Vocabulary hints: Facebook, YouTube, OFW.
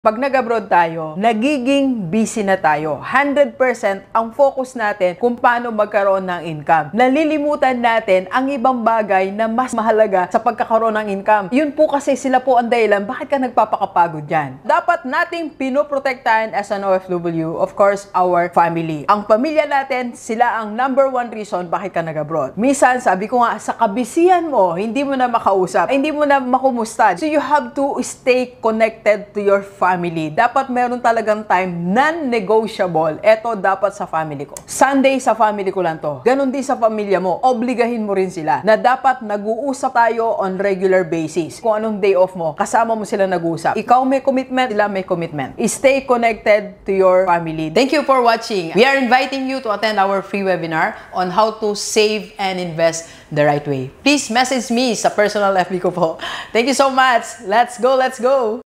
Pag nag-abroad tayo, nagiging busy na tayo. 100% ang focus natin kung paano magkaroon ng income. Nalilimutan natin ang ibang bagay na mas mahalaga sa pagkakaroon ng income. Yun po kasi sila po ang dahilan bakit ka nagpapakapagod yan. Dapat nating pinoprotektahan as an OFW, of course, our family. Ang pamilya natin, sila ang #1 reason bakit ka nag-abroad. Minsan, sabi ko nga, sa kabisihan mo, hindi mo na makausap, hindi mo na makumusta. So you have to stay connected to your family. Dapat meron talagang time, non-negotiable. Ito dapat sa family ko. Sunday sa family ko lang to. Ganon din sa pamilya mo. Obligahin mo rin sila na dapat nag-uusap tayo on regular basis. Kung anong day off mo, kasama mo sila nag-uusap. Ikaw may commitment, sila may commitment. Stay connected to your family. Thank you for watching. We are inviting you to attend our free webinar on how to save and invest the right way. Please message me sa personal FB ko po. Thank you so much. Let's go, let's go!